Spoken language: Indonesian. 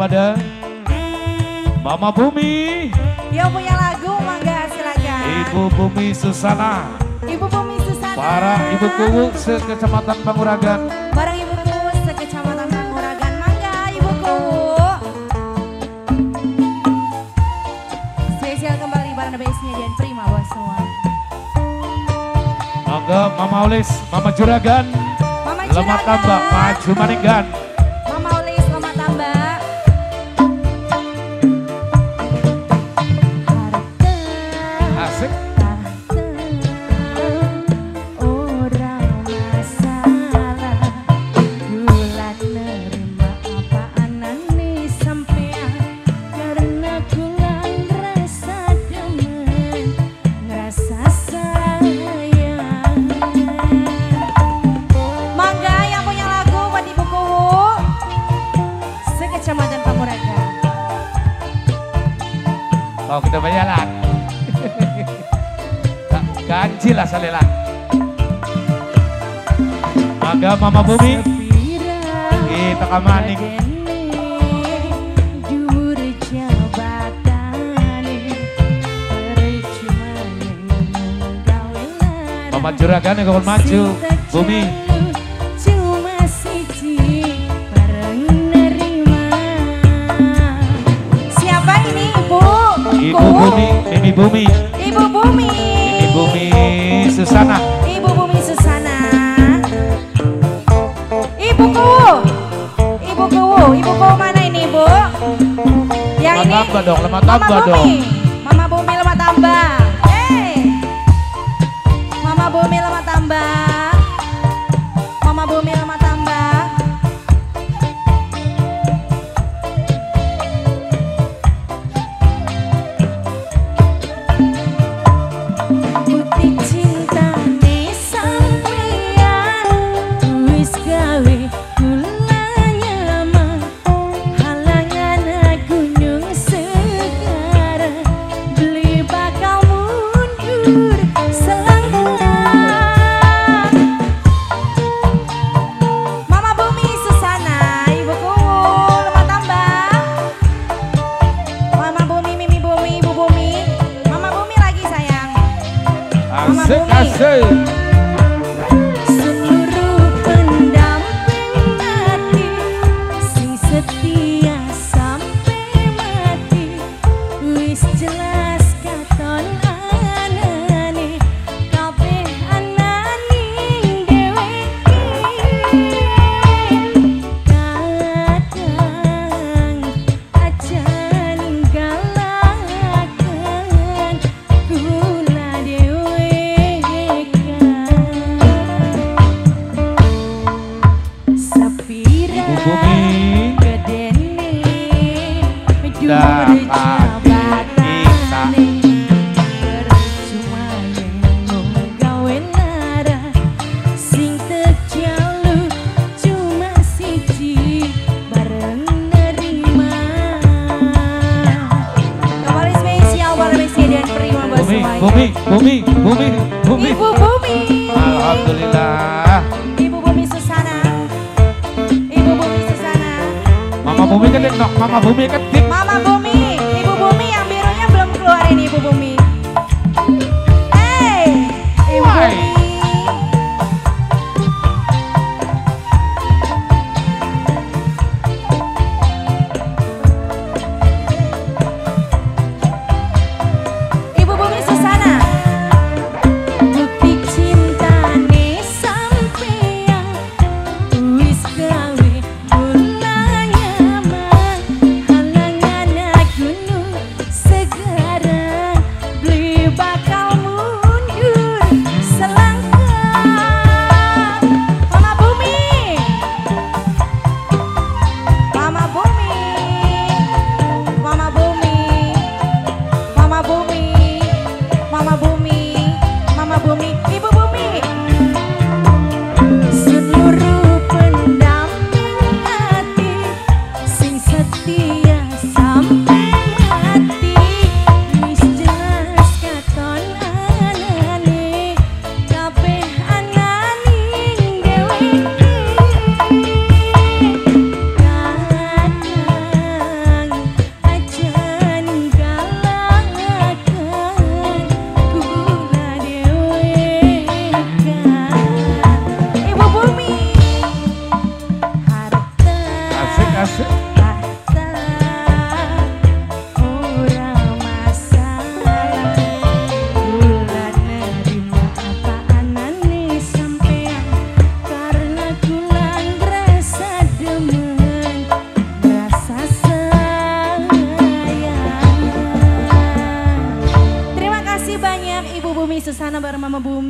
kepada Mama Bumi yang punya lagu, mangga silakan. Ibu Bumi Susana, Ibu Bumi Susana, para Ibu Kuwu sekecamatan Panguragan, bareng Ibu Kuwu sekecamatan Panguragan, mangga Ibu Kuwu. Spesial kembali bareng base-nya Dian Prima buat semua. Mangga Mama Olis, Mama Juragan, Mama Lemak Tambah, maju maninggan. Oh, kita bayaran. Ganjil lah salela. Mangga Mama Bumi. Kita kamaning. Mama Juragan yang kau maju. Bumi. Ibu Bumi, Ibu Bumi, Ibu Bumi Susana, Ibu Bumi Susana, Ibu Kuwu, Ibu Kuwu, Ibu Kuwu mana ini Ibu? Yang ini lemak tambah dong, Mama Bumi lemak tambah, Mama Bumi lemak tambah, Mama Bumi lemak tambah. Seluruh pendamping mati, sing setia sampai mati, wis jelas katon anane, kabeh ananing dhewe iki, kadang aja ninggalaken kula dhewe. Bumi, Bumi, Bumi, Bumi. Ibu Bumi. Alhamdulillah. Ibu Bumi Susana. Ibu Bumi Susana. Mama Bumi ketik, no. Mama Bumi ketik. Mama Bumi, Ibu Bumi yang birunya belum keluar ini Ibu Bumi. Hey, Ibu Bumi. sama Bu